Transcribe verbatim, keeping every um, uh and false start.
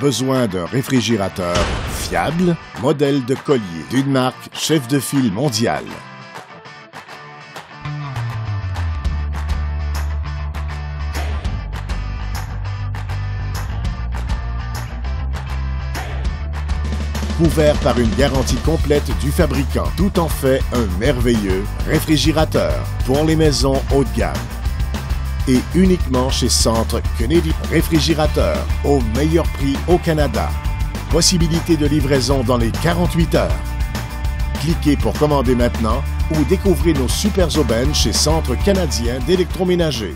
besoin d'un réfrigérateur fiable, modèle de collier d'une marque chef de file mondiale. Couvert par une garantie complète du fabricant, tout en fait un merveilleux réfrigérateur pour les maisons haut de gamme. Et uniquement chez Centre Kennedy Réfrigérateur, au meilleur prix au Canada. Possibilité de livraison dans les quarante-huit heures. Cliquez pour commander maintenant ou découvrez nos super aubaines chez Centre canadien d'électroménager.